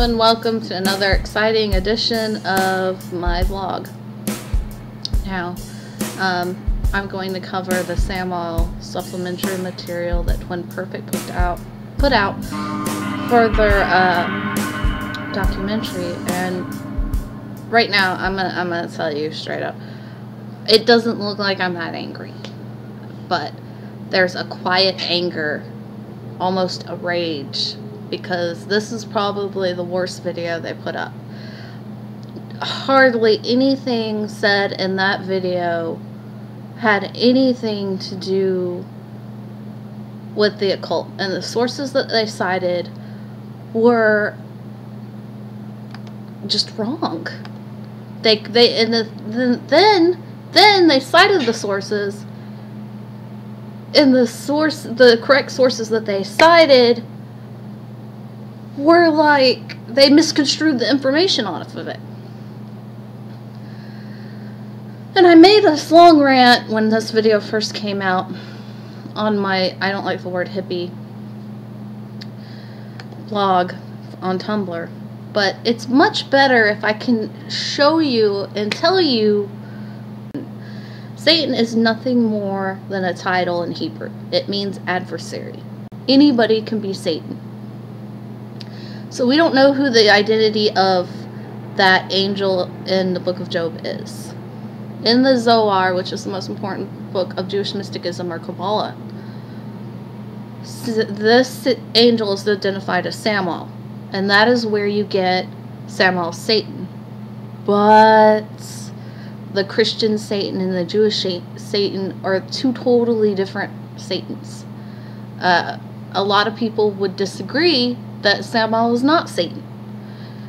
Hello and welcome to another exciting edition of my vlog. Now, I'm going to cover the Samael supplementary material that Twin Perfect put out for their documentary, and right now I'm gonna tell you straight up, it doesn't look like I'm that angry, but there's a quiet anger, almost a rage, because this is probably the worst video they put up. Hardly anything said in that video had anything to do with the occult, and the sources that they cited were just wrong. Then they cited the sources, and the correct sources that they cited were like, they misconstrued the information off of it. And I made this long rant when this video first came out on my I Don't Like the Word Hippie blog on Tumblr, but it's much better if I can show you and tell you Satan is nothing more than a title in Hebrew. It means adversary. Anybody can be Satan. So we don't know who the identity of that angel in the book of Job is. In the Zohar, which is the most important book of Jewish mysticism or Kabbalah, this angel is identified as Samael, and that is where you get Samael Satan. But the Christian Satan and the Jewish Satan are two totally different Satans. A lot of people would disagree that Samael is not Satan,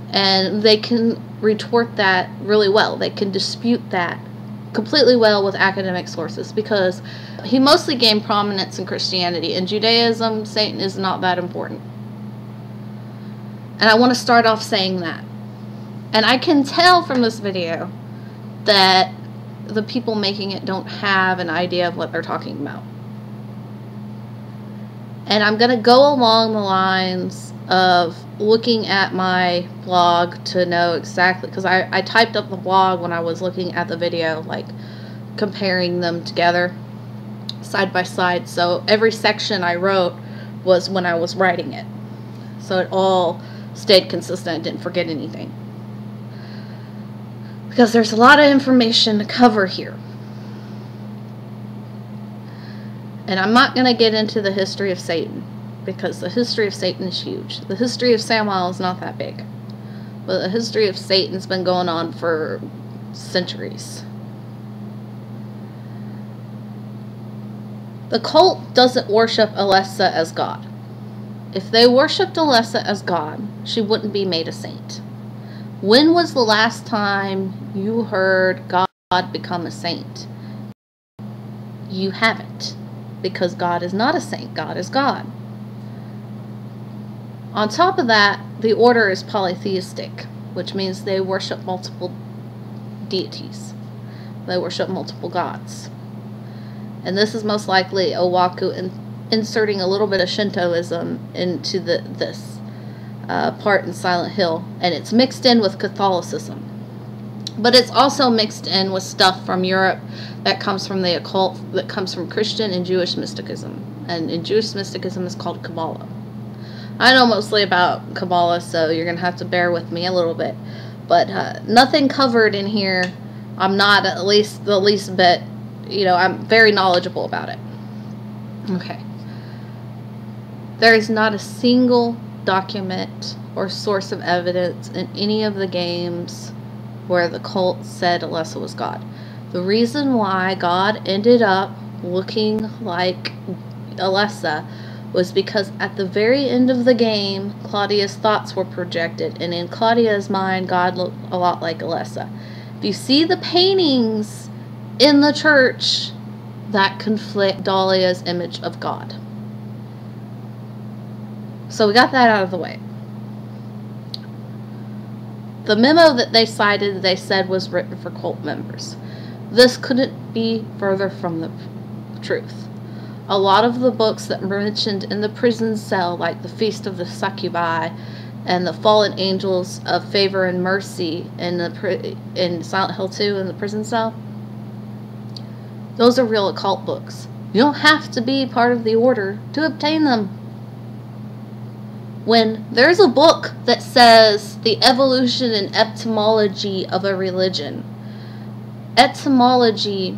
and they can retort that really well. They can dispute that completely well with academic sources, because he mostly gained prominence in Christianity. In Judaism, Satan is not that important. And I want to start off saying that. And I can tell from this video that the people making it don't have an idea of what they're talking about. And I'm going to go along the lines of looking at my blog to know exactly, because I typed up the blog when I was looking at the video, like comparing them together side by side. So every section I wrote was when I was writing it. So it all stayed consistent. I didn't forget anything, because there's a lot of information to cover here. And I'm not going to get into the history of Satan, because the history of Satan is huge. The history of Samael is not that big, but the history of Satan's been going on for centuries. The cult doesn't worship Alessa as God. If they worshipped Alessa as God, she wouldn't be made a saint. When was the last time you heard God become a saint? You haven't. Because God is not a saint. God is God. On top of that, the order is polytheistic, which means they worship multiple deities. They worship multiple gods. And this is most likely Owaku inserting a little bit of Shintoism into this part in Silent Hill. And it's mixed in with Catholicism. But it's also mixed in with stuff from Europe that comes from the occult, that comes from Christian and Jewish mysticism. And in Jewish mysticism is called Kabbalah. I know mostly about Kabbalah, so you're going to have to bear with me a little bit. But nothing covered in here. I'm not at least the least bit, you know, I'm very knowledgeable about it. Okay. There is not a single document or source of evidence in any of the games where the cult said Alessa was God. The reason why God ended up looking like Alessa was because at the very end of the game, Claudia's thoughts were projected, and in Claudia's mind, God looked a lot like Alessa. If you see the paintings in the church, that conflict Dahlia's image of God. So we got that out of the way. The memo that they cited, they said, was written for cult members. This couldn't be further from the truth. A lot of the books that were mentioned in the prison cell, like the Feast of the Succubi and the fallen angels of favor and mercy in Silent Hill 2 in the prison cell. Those are real occult books. You don't have to be part of the order to obtain them. When there's a book that says the evolution and etymology of a religion, etymology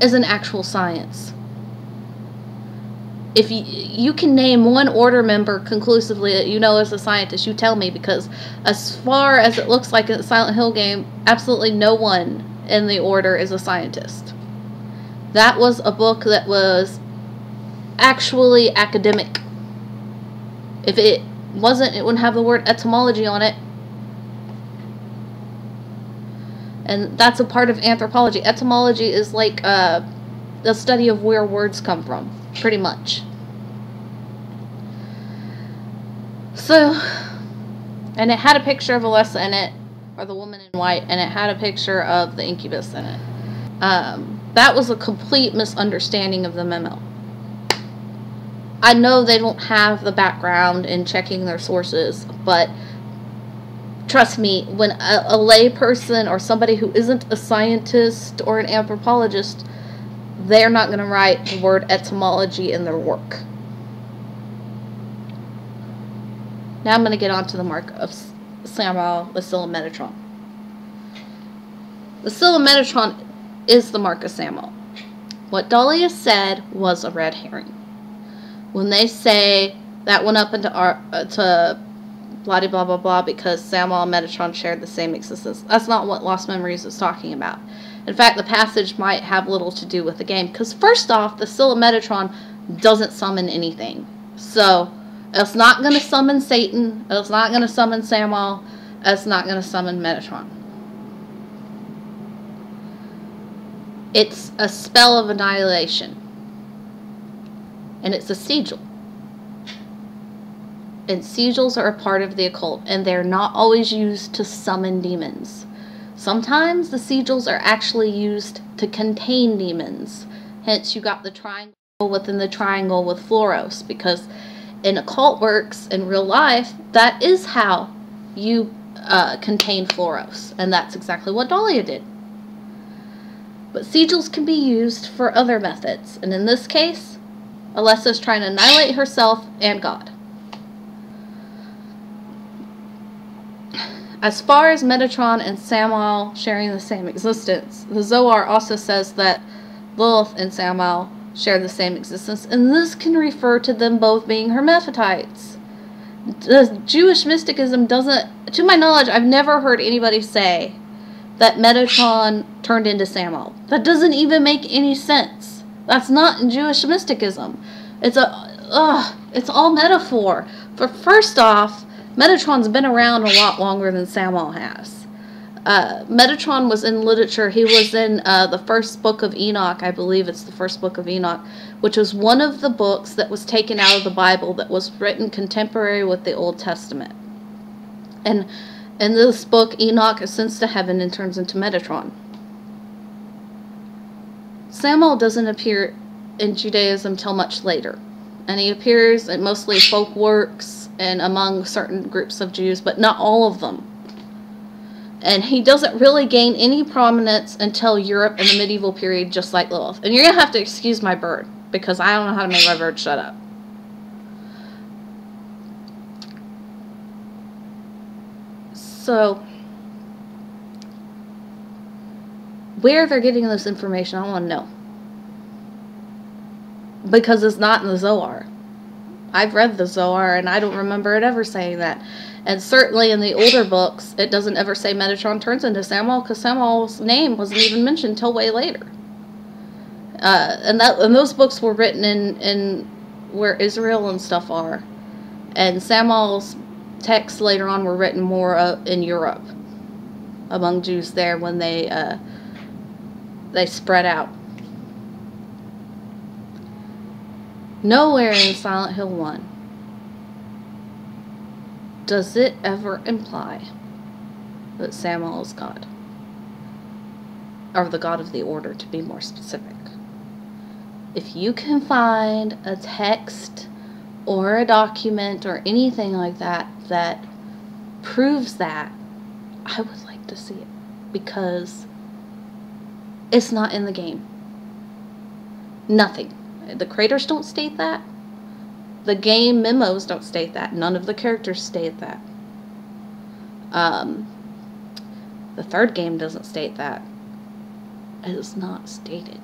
is an actual science. If you can name one order member conclusively that you know as a scientist, you tell me, because as far as it looks like in the Silent Hill game, absolutely no one in the order is a scientist. That was a book that was actually academic. If it wasn't, it wouldn't have the word etymology on it. And that's a part of anthropology. Etymology is like the study of where words come from, pretty much. So, and it had a picture of Alessa in it, or the woman in white, and it had a picture of the incubus in it. That was a complete misunderstanding of the memo. I know they don't have the background in checking their sources, but trust me, when a lay person or somebody who isn't a scientist or an anthropologist, they're not going to write the word etymology in their work. Now I'm going to get on to the mark of Samael, the Sil Metatron. The Sil Metatron is the mark of Samael. What Dahlia said was a red herring. When they say that went up into to blah blah blah blah because Samael and Metatron shared the same existence, that's not what Lost Memories is talking about. In fact, the passage might have little to do with the game, because first off, the Sil Metatron doesn't summon anything. So it's not going to summon Satan, it's not going to summon Samael, it's not going to summon Metatron. It's a spell of annihilation. And it's a sigil. And sigils are a part of the occult, and they're not always used to summon demons. Sometimes the sigils are actually used to contain demons. Hence, you got the triangle within the triangle with Floros, because in occult works, in real life, that is how you contain Floros. And that's exactly what Dahlia did. But sigils can be used for other methods, and in this case, Alessa is trying to annihilate herself and God. As far as Metatron and Samael sharing the same existence, the Zohar also says that Lilith and Samael share the same existence, and this can refer to them both being hermaphrodites. The Jewish mysticism doesn't, to my knowledge, I've never heard anybody say that Metatron turned into Samael. That doesn't even make any sense. That's not in Jewish mysticism. It's all metaphor. For first off, Metatron's been around a lot longer than Samael has. Metatron was in literature. He was in the first book of Enoch. I believe it's the first book of Enoch, which was one of the books that was taken out of the Bible that was written contemporary with the Old Testament. And in this book, Enoch ascends to heaven and turns into Metatron. Samael doesn't appear in Judaism till much later, and he appears in mostly folk works and among certain groups of Jews, but not all of them. And he doesn't really gain any prominence until Europe in the medieval period, just like Lilith. And you're going to have to excuse my bird, because I don't know how to make my bird shut up. So, where they're getting this information, I want to know. Because it's not in the Zohar. I've read the Zohar, and I don't remember it ever saying that. And certainly in the older books, it doesn't ever say Metatron turns into Samael, because Samael's name wasn't even mentioned till way later. And those books were written in where Israel and stuff are. And Samael's texts later on were written more in Europe among Jews there when they spread out. Nowhere in Silent Hill 1 does it ever imply that Samael is God, or the God of the Order, to be more specific. If you can find a text or a document or anything like that that proves that, I would like to see it, because it's not in the game. Nothing. The creators don't state that. The game memos don't state that. None of the characters state that. The third game doesn't state that. It is not stated.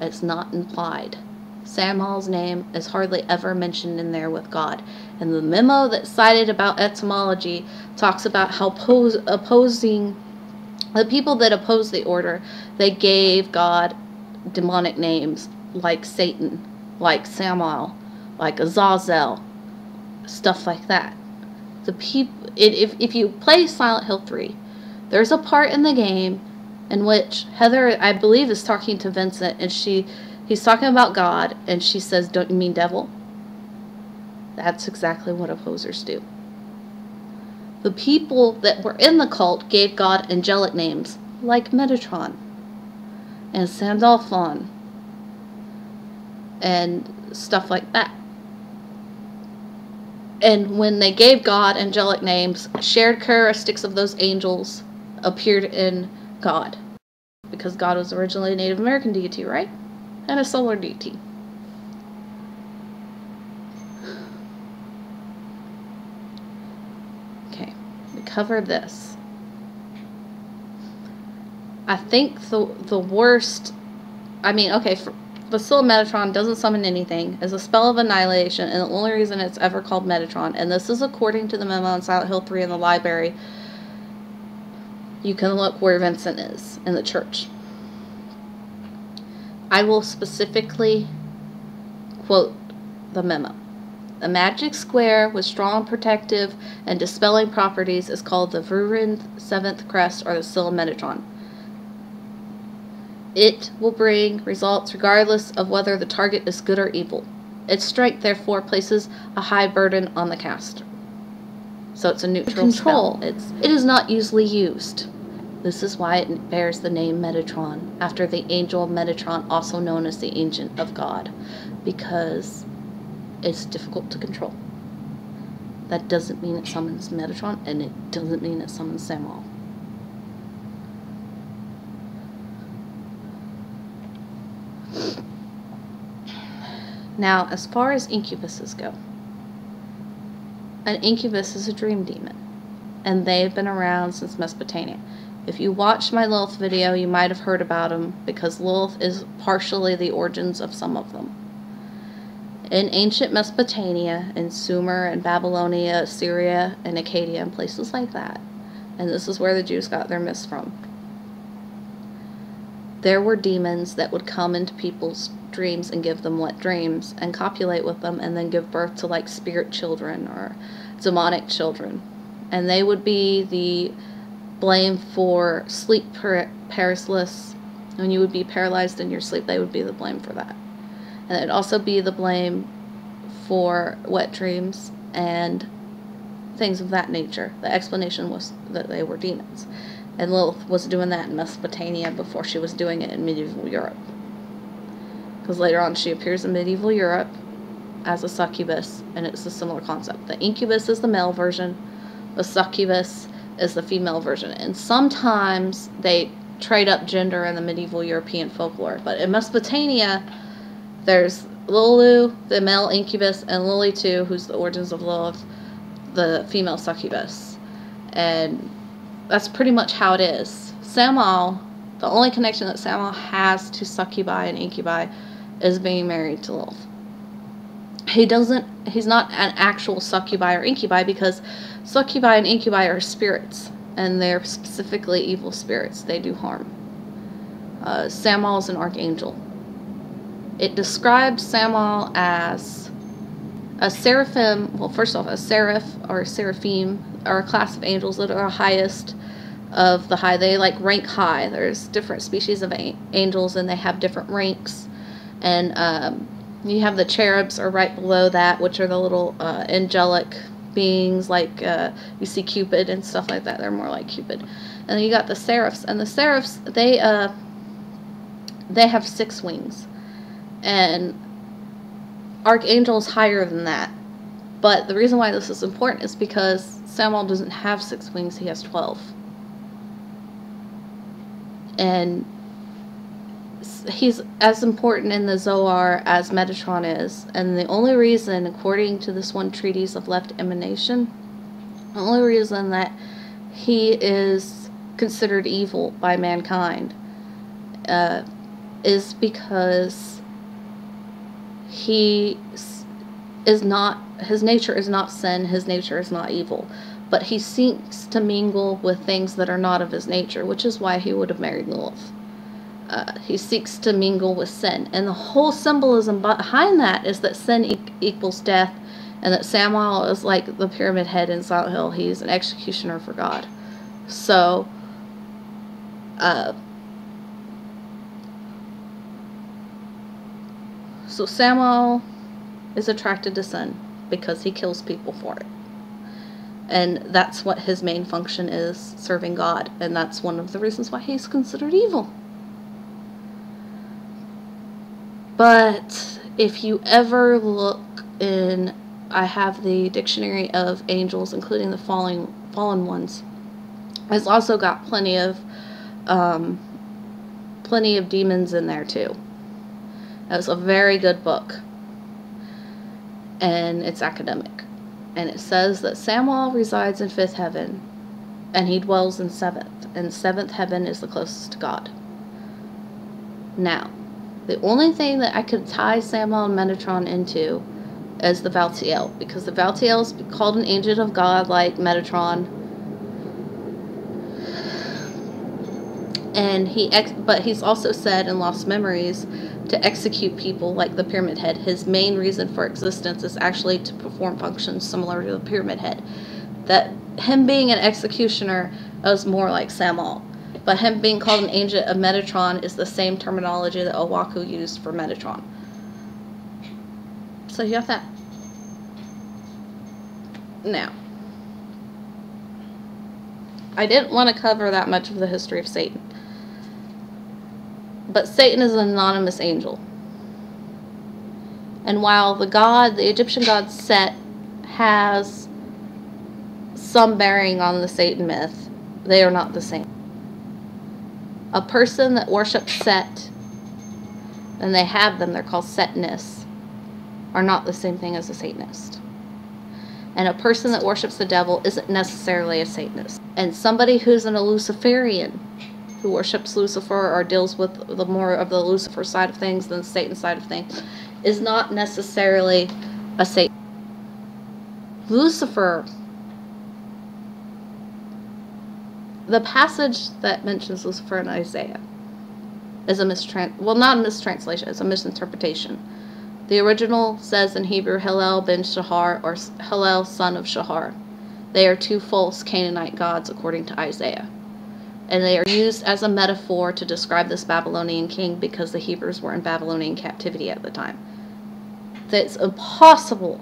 It's not implied. Samael's name is hardly ever mentioned in there with God. And the memo that's cited about etymology talks about how opposing the people that opposed the order, they gave God demonic names like Satan, like Samael, like Azazel, stuff like that. The people, if you play Silent Hill 3, there's a part in the game in which Heather, I believe, is talking to Vincent, and he's talking about God, and she says, "Don't you mean devil?" That's exactly what opposers do. The people that were in the cult gave God angelic names like Metatron and Sandalphon and stuff like that. And when they gave God angelic names, shared characteristics of those angels appeared in God, because God was originally a Native American deity, right? And a solar deity. Okay, we covered this. I think the worst, I mean, okay, the Sil Metatron doesn't summon anything, is a spell of annihilation, and the only reason it's ever called Metatron, and this is according to the memo on Silent Hill 3 in the library. You can look where Vincent is in the church. I will specifically quote the memo. "The magic square with strong protective and dispelling properties is called the Vurinth Seventh Crest, or the Sil Metatron. It will bring results regardless of whether the target is good or evil. Its strength, therefore, places a high burden on the caster." So it's a neutral control. It is not usually used. This is why it bears the name Metatron, after the angel Metatron, also known as the Ancient of God, because it's difficult to control. That doesn't mean it summons Metatron, and it doesn't mean it summons Samael. Now, as far as incubuses go, an incubus is a dream demon, and they've been around since Mesopotamia. If you watched my Lilith video, you might have heard about them, because Lilith is partially the origins of some of them. In ancient Mesopotamia, in Sumer and Babylonia, Assyria and Akkad and places like that, and this is where the Jews got their myths from, there were demons that would come into people's dreams and give them wet dreams and copulate with them and then give birth to like spirit children or demonic children. And they would be the blame for sleep paralysis. When you would be paralyzed in your sleep, they would be the blame for that. And it'd also be the blame for wet dreams and things of that nature. The explanation was that they were demons. And Lilith was doing that in Mesopotamia before she was doing it in medieval Europe. Because later on she appears in medieval Europe as a succubus, and it's a similar concept. The incubus is the male version, the succubus is the female version. And sometimes they trade up gender in the medieval European folklore. But in Mesopotamia, there's Lulu, the male incubus, and Lilitu, who's the origins of Lilith, the female succubus. And that's pretty much how it is. Samael, the only connection that Samael has to succubi and incubi is being married to Lilith. He's not an actual succubi or incubi, because succubi and incubi are spirits, and they're specifically evil spirits. They do harm. Samael is an archangel. It describes Samael as a seraphim, well, first off, a seraph or a seraphim are a class of angels that are highest of the high. They like rank high. There's different species of angels, and they have different ranks. And you have the cherubs are right below that, which are the little angelic beings like you see Cupid and stuff like that. They're more like Cupid. And then you got the seraphs, and the seraphs, they have 6 wings. And Archangel's higher than that. But the reason why this is important is because Samael doesn't have 6 wings, he has 12. And he's as important in the Zohar as Metatron is, and the only reason, according to this one treatise of left emanation, the only reason that he is considered evil by mankind is because he is not, his nature is not sin, his nature is not evil, but he seeks to mingle with things that are not of his nature, which is why he would have married Lilith. He seeks to mingle with sin, and the whole symbolism behind that is that sin equals death, and that Samael is like the Pyramid Head in Silent Hill. He's an executioner for God. So so Samael is attracted to sin because he kills people for it, and that's what his main function is, serving God, and that's one of the reasons why he's considered evil. But if you ever look in, I have the Dictionary of Angels, including the fallen ones. It's also got plenty of demons in there too. That was a very good book, and it's academic. And it says that Samael resides in 5th heaven, and he dwells in 7th. And 7th heaven is the closest to God. Now, the only thing that I could tie Samael and Metatron into is the valtiel, because the valtiel is called an agent of God like Metatron, and he's also said in Lost Memories to execute people like the Pyramid Head. His main reason for existence is actually to perform functions similar to the Pyramid Head. That him being an executioner is more like Samael. But him being called an agent of Metatron is the same terminology that Owaku used for Metatron. So you got that. Now, I didn't want to cover that much of the history of Satan. But Satan is an anonymous angel. And while the Egyptian god Set has some bearing on the Satan myth, they are not the same. A person that worships Set, and they have them, they're called Setnists, are not the same thing as a Satanist. And a person that worships the devil isn't necessarily a Satanist. And somebody who's a Luciferian, who worships Lucifer or deals with the more of the Lucifer side of things than the Satan side of things, is not necessarily a Satan. Lucifer, the passage that mentions Lucifer in Isaiah is a mistranslation, it's a misinterpretation. The original says in Hebrew, Hillel ben Shahar, or Hillel son of Shahar. They are 2 false Canaanite gods according to Isaiah. And they are used as a metaphor to describe this Babylonian king because the Hebrews were in Babylonian captivity at the time. It's impossible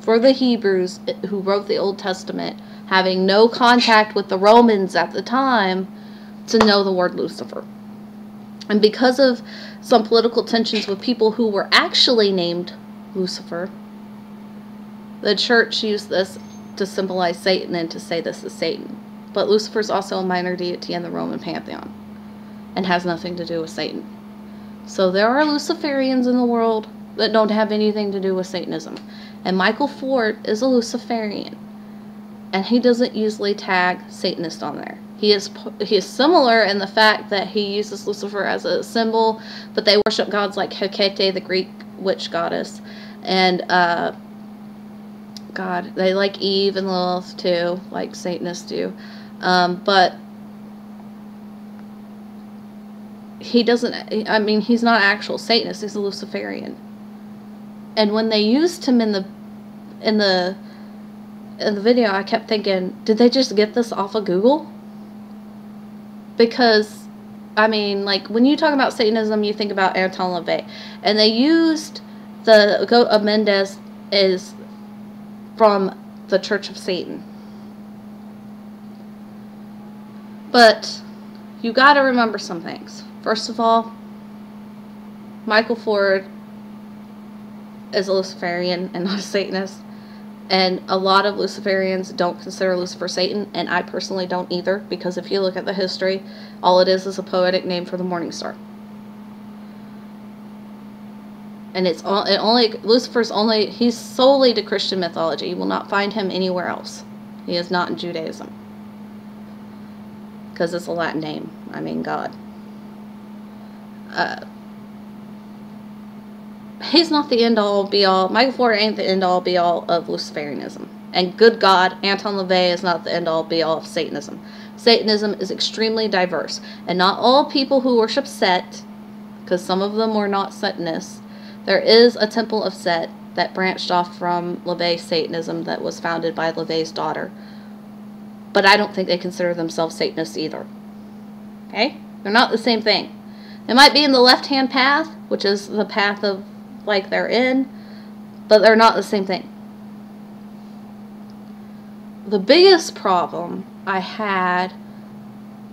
for the Hebrews who wrote the Old Testament, having no contact with the Romans at the time, to know the word Lucifer. And because of some political tensions with people who were actually named Lucifer, the church used this to symbolize Satan and to say this is Satan. But Lucifer is also a minor deity in the Roman pantheon and has nothing to do with Satan. So there are Luciferians in the world that don't have anything to do with Satanism. And Michael Ford is a Luciferian. And he doesn't usually tag Satanist on there. He is similar in the fact that he uses Lucifer as a symbol, but they worship gods like Hecate, the Greek witch goddess, and God, they like Eve and Lilith too, like Satanists do, but he doesn't. I mean, he's not an actual Satanist. He's a Luciferian. And when they used him in the video, I kept thinking, did they just get this off of Google? Because, I mean, like, when you talk about Satanism, you think about Anton LaVey. And they used the goat of Mendes is from the Church of Satan. But you got to remember some things. First of all, Michael Ford is a Luciferian and not a Satanist. And a lot of Luciferians don't consider Lucifer Satan, and I personally don't either, because if you look at the history, all it is a poetic name for the morning star. And it's all, he's solely to Christian mythology. You will not find him anywhere else. He is not in Judaism. Because it's a Latin name. I mean, God. He's not the end-all, be-all. Michael Florida ain't the end-all, be-all of Luciferianism. And good God, Anton LaVey is not the end-all, be-all of Satanism. Satanism is extremely diverse. And not all people who worship Set, because some of them were not Setnists. There is a temple of Set that branched off from LaVey's Satanism that was founded by LaVey's daughter. But I don't think they consider themselves Satanists either. Okay? They're not the same thing. They might be in the left-hand path, which is the path of like they're in, but they're not the same thing. The biggest problem I had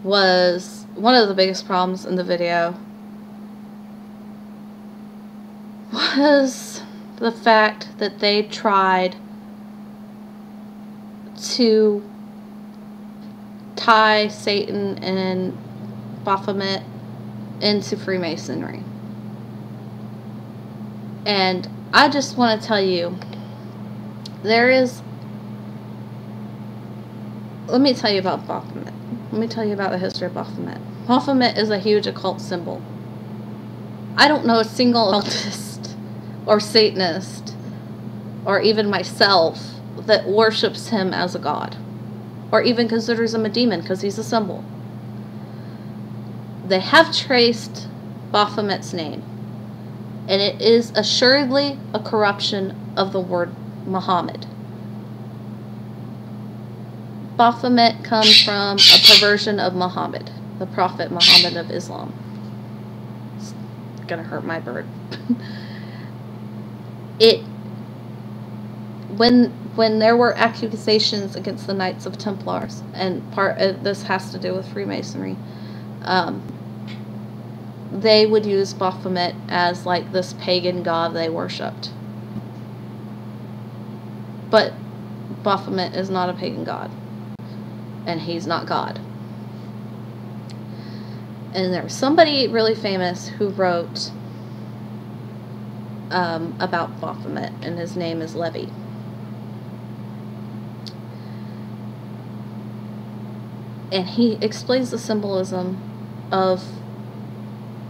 was, one of the biggest problems in the video was the fact that they tried to tie Satan and Baphomet into Freemasonry. And I just want to tell you, there is, let me tell you about Baphomet. Let me tell you about the history of Baphomet. Baphomet is a huge occult symbol. I don't know a single occultist or Satanist or even myself that worships him as a god or even considers him a demon, because he's a symbol. They have traced Baphomet's name, and it is assuredly a corruption of the word Muhammad. Baphomet comes from a perversion of Muhammad, the prophet Muhammad of Islam. It's gonna hurt my bird. When there were accusations against the Knights of Templars, and part of this has to do with Freemasonry, they would use Baphomet as like this pagan god they worshipped. But Baphomet is not a pagan god. And he's not God. And there was somebody really famous who wrote about Baphomet, and his name is Lévi. And he explains the symbolism of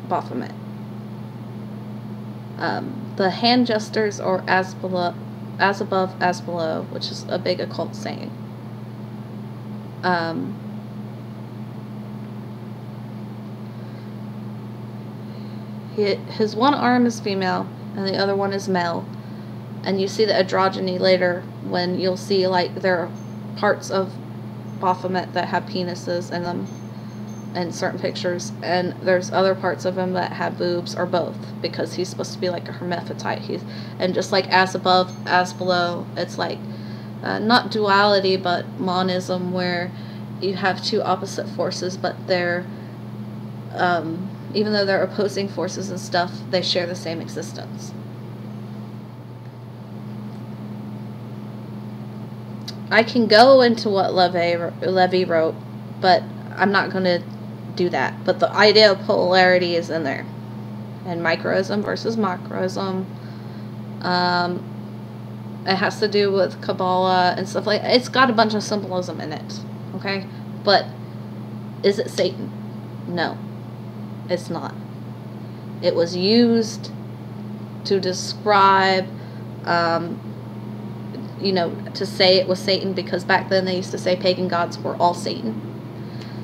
Baphomet. The hand gestures are as below, as above, as below, which is a big occult saying. His one arm is female and the other one is male, and you see the androgyny later when you'll see like there are parts of Baphomet that have penises in them in certain pictures, and there's other parts of him that have boobs or both, because he's supposed to be like a hermaphrodite. And just like as above, as below, it's like not duality but monism, where you have two opposite forces, but they're even though they're opposing forces and stuff, they share the same existence. I can go into what Lévi wrote, but I'm not going to do that. But the idea of polarity is in there. And microism versus macroism. It has to do with Kabbalah and stuff like that. It's got a bunch of symbolism in it. Okay? But is it Satan? No. It's not. It was used to describe, you know, to say it was Satan, because back then they used to say pagan gods were all Satan.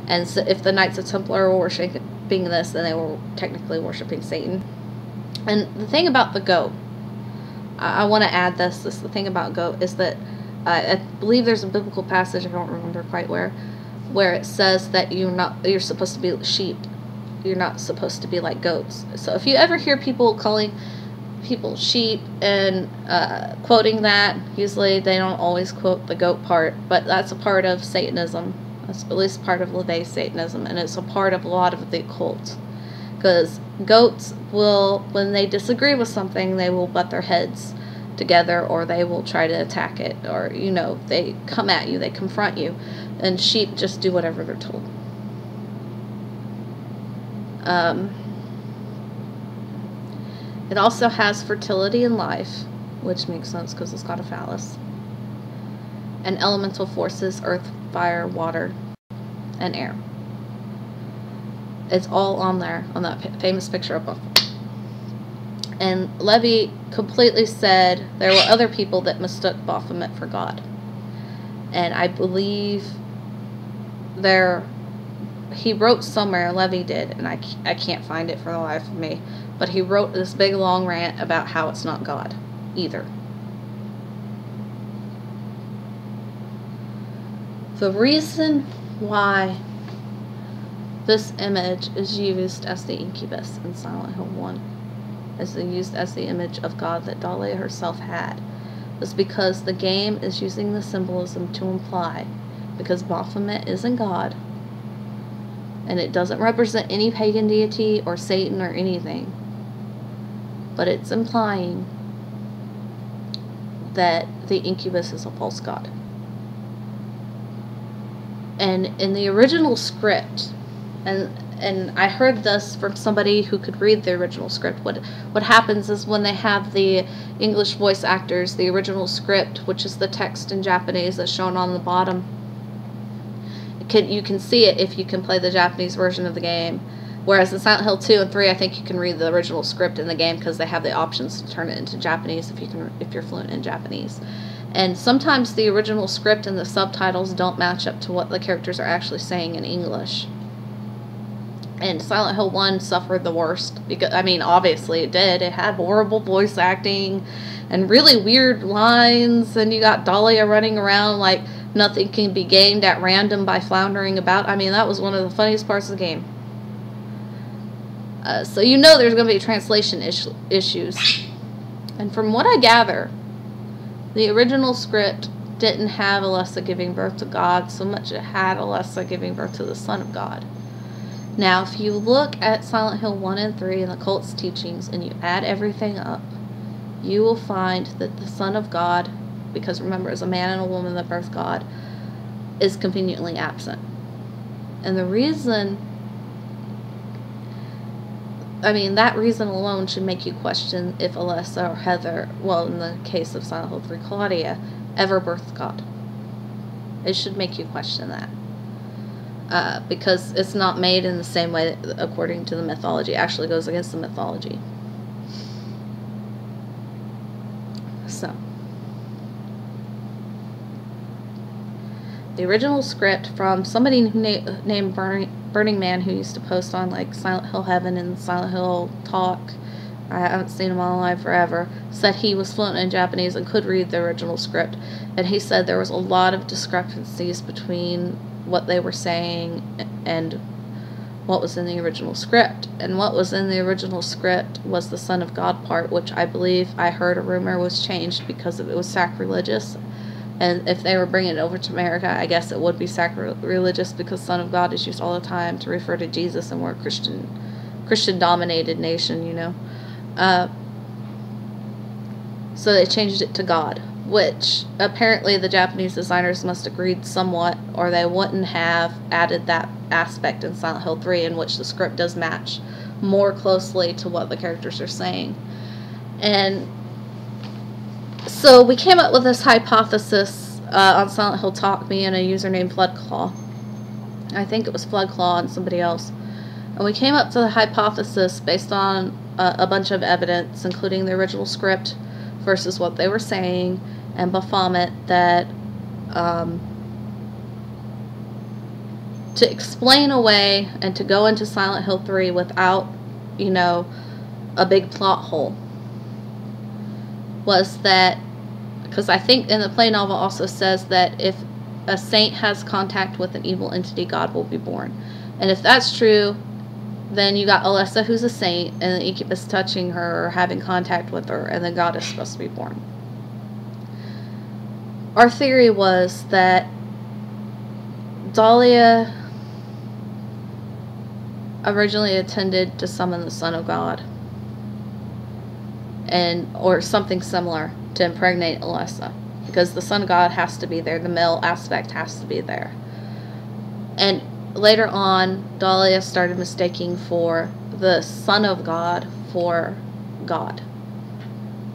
And so if the Knights of Templar were worshipping this, then they were technically worshipping Satan. And the thing about the goat, I want to add this, the thing about goat is that I believe there's a biblical passage, I don't remember quite where it says that you're supposed to be sheep. You're not supposed to be like goats. So if you ever hear people calling people sheep and quoting that, usually they don't always quote the goat part, but that's a part of Satanism. It's at least part of LaVey's Satanism, and it's a part of a lot of the occult. because goats will, when they disagree with something, they will butt their heads together, or they will try to attack it, or, you know, they come at you, they confront you, and sheep just do whatever they're told. It also has fertility and life, which makes sense because it's got a phallus, and elemental forces, earth, fire, water, and air. It's all on there, on that famous picture above. And Lévi completely said there were other people that mistook Baphomet for God. And I believe there, he wrote somewhere, Lévi did, and I can't find it for the life of me, but he wrote this big long rant about how it's not God either. The reason why this image is used as the incubus in Silent Hill 1 is used as the image of God that Dahlia herself had, is because the game is using the symbolism to imply, because Baphomet isn't God, and it doesn't represent any pagan deity or Satan or anything, but it's implying that the incubus is a false god. And in the original script, and I heard this from somebody who could read the original script. What happens is when they have the English voice actors, the original script, which is the text in Japanese that's shown on the bottom, you can see it if you can play the Japanese version of the game. Whereas in Silent Hill 2 and 3, I think you can read the original script in the game because they have the options to turn it into Japanese if you're fluent in Japanese. And sometimes the original script and the subtitles don't match up to what the characters are actually saying in English. And Silent Hill 1 suffered the worst, because, I mean, obviously it did. It had horrible voice acting and really weird lines, and you got Dahlia running around like nothing can be gained at random by floundering about. I mean, that was one of the funniest parts of the game. So you know there's going to be translation issues. And from what I gather, the original script didn't have Alessa giving birth to God so much it had Alessa giving birth to the Son of God. Now, if you look at Silent Hill 1 and 3 and the cult's teachings and you add everything up, you will find that the Son of God, because remember it's a man and a woman that birthed God, is conveniently absent. And the reason, I mean, that reason alone should make you question if Alessa or Heather, well, in the case of Silent Hill 3, Claudia, ever birthed God. It should make you question that. Because it's not made in the same way according to the mythology. It actually goes against the mythology. So, the original script from somebody named Burning Man, who used to post on like Silent Hill Heaven and Silent Hill Talk, I haven't seen him all alive forever, said he was fluent in Japanese and could read the original script, and he said there was a lot of discrepancies between what they were saying and what was in the original script. And what was in the original script was the Son of God part, which I believe, I heard a rumor, was changed because it was sacrilegious. And if they were bringing it over to America, I guess it would be sacrilegious because Son of God is used all the time to refer to Jesus, and we're a Christian dominated nation, you know. So they changed it to God, which apparently the Japanese designers must agreed somewhat, or they wouldn't have added that aspect in Silent Hill 3, in which the script does match more closely to what the characters are saying. And so we came up with this hypothesis on Silent Hill Talk, me and a user named Floodclaw. I think it was Floodclaw and somebody else. And we came up to the hypothesis based on a bunch of evidence, including the original script versus what they were saying, and Baphomet, that to explain away and to go into Silent Hill 3 without, you know, a big plot hole, was that, because I think in the play novel also says that if a saint has contact with an evil entity, God will be born. And if that's true, then you got Alessa, who's a saint, and the incubus touching her or having contact with her, and then God is supposed to be born. Our theory was that Dahlia originally intended to summon the Son of God, and or something similar, to impregnate Alessa, because the Son of God has to be there, the male aspect has to be there. And later on, Dahlia started mistaking for the Son of God for God,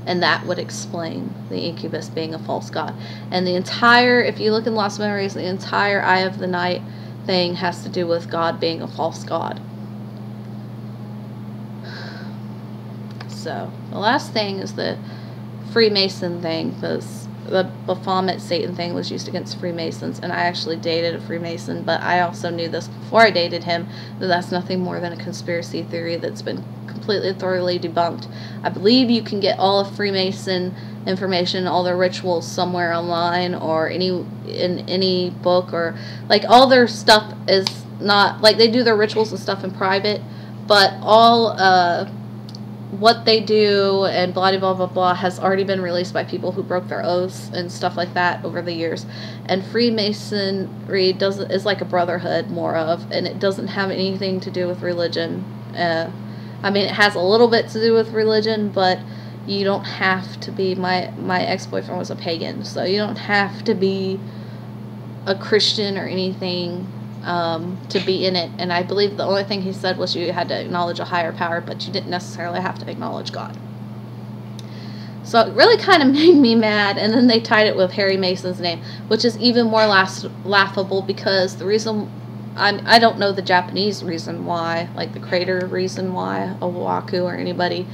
and that would explain the incubus being a false god. And the entire, if you look in Lost Memories, the entire Eye of the Night thing has to do with God being a false god. So the last thing is the Freemason thing, because the Baphomet Satan thing was used against Freemasons, and I actually dated a Freemason, but I also knew this before I dated him, that that's nothing more than a conspiracy theory that's been completely thoroughly debunked. I believe you can get all of Freemason information, all their rituals, somewhere online, or in any book, or like all their stuff is not, like they do their rituals and stuff in private, but all what they do and blah blah blah blah has already been released by people who broke their oaths and stuff like that over the years. And Freemasonry doesn't, is like a brotherhood more of, and it doesn't have anything to do with religion. I mean, it has a little bit to do with religion, but you don't have to be, my ex-boyfriend was a pagan, so you don't have to be a Christian or anything to be in it. And I believe the only thing he said was you had to acknowledge a higher power, but you didn't necessarily have to acknowledge God. So it really kind of made me mad. And then they tied it with Harry Mason's name, which is even more laughable, because the reason, I don't know the Japanese reason why, like the creator reason why Owaku or anybody,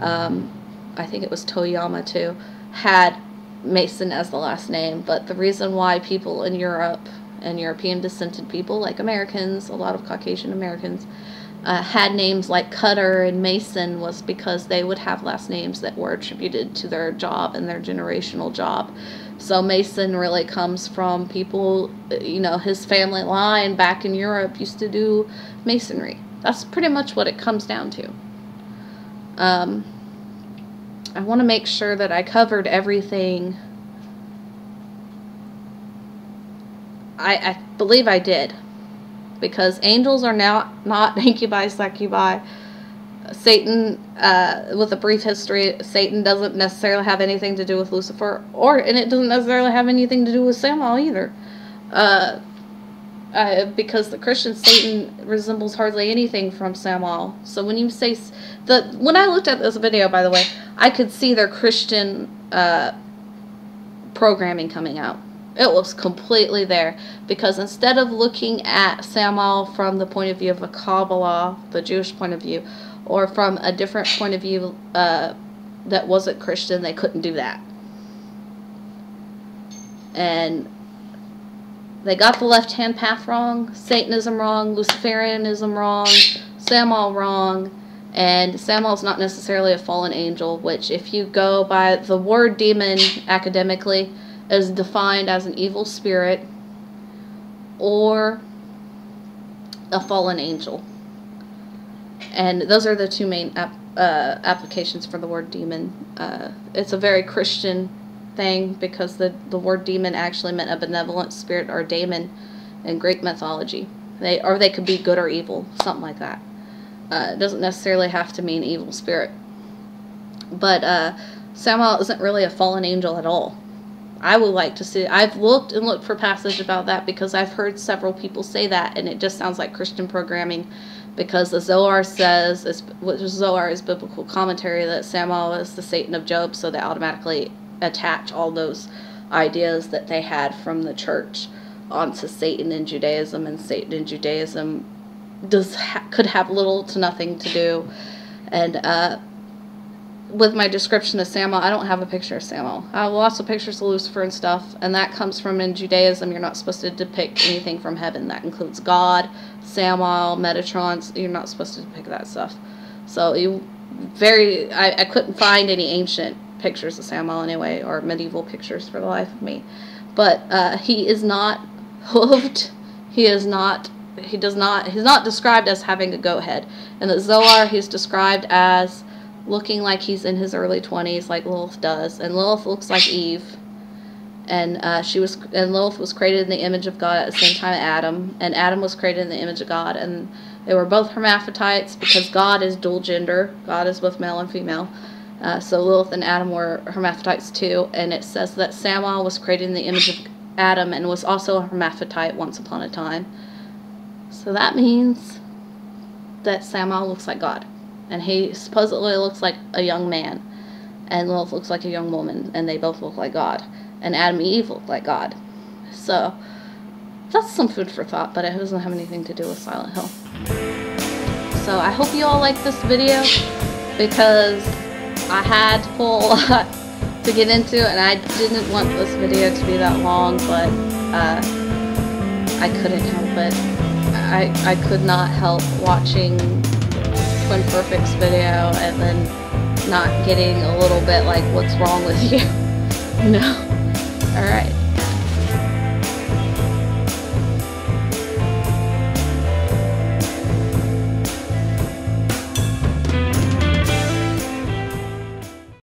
I think it was Toyama too, had Mason as the last name, but the reason why people in Europe and European descended people, like Americans, a lot of Caucasian Americans, had names like Cutter and Mason, was because they would have last names that were attributed to their job and their generational job. So Mason really comes from people, you know, his family line back in Europe used to do masonry. That's pretty much what it comes down to. I want to make sure that I covered everything. I believe I did, because angels are now not incubi, succubi. Satan, with a brief history, Satan doesn't necessarily have anything to do with Lucifer, and it doesn't necessarily have anything to do with Samael either, because the Christian Satan resembles hardly anything from Samael. So when you say when I looked at this video, by the way, I could see their Christian programming coming out. It was completely there, because instead of looking at Samael from the point of view of the Kabbalah, the Jewish point of view, or from a different point of view that wasn't Christian, they couldn't do that. And they got the left-hand path wrong, Satanism wrong, Luciferianism wrong, Samael wrong. And Samael's not necessarily a fallen angel, which if you go by the word demon academically, is defined as an evil spirit or a fallen angel. And those are the two main applications for the word demon. It's a very Christian thing, because the word demon actually meant a benevolent spirit or daemon in Greek mythology. Or they could be good or evil, something like that. It doesn't necessarily have to mean evil spirit. But Samael isn't really a fallen angel at all. I would like to see, I've looked and looked for passage about that, because I've heard several people say that, and it just sounds like Christian programming, because the Zohar says, which Zohar is biblical commentary, that Samael is the Satan of Job, so they automatically attach all those ideas that they had from the church onto Satan in Judaism, and Satan in Judaism could have little to nothing to do. And with my description of Samael, I don't have a picture of Samael. I have lots of pictures of Lucifer and stuff, and that comes from, in Judaism, you're not supposed to depict anything from heaven. That includes God, Samael, Metatron. You're not supposed to depict that stuff. So I couldn't find any ancient pictures of Samael anyway, or medieval pictures for the life of me. But he is not hoofed. He is not. He does not. He's not described as having a goat head. In the Zohar, he's described as looking like he's in his early 20s, like Lilith does. And Lilith looks like Eve, and Lilith was created in the image of God at the same time as Adam, and Adam was created in the image of God, and They were both hermaphrodites because God is dual gender. God is both male and female. So Lilith and Adam were hermaphrodites too. And it says that Samael was created in the image of Adam and was also a hermaphrodite once upon a time. So that means that Samael looks like God. And he supposedly looks like a young man. And Lilith looks like a young woman. And they both look like God. And Adam and Eve look like God. So that's some food for thought, but it doesn't have anything to do with Silent Hill. So I hope you all like this video, because I had a whole lot to get into, and I didn't want this video to be that long, but I couldn't help it. I could not help watching Twin Perfect's video and then not getting a little bit like, what's wrong with you? No. Alright.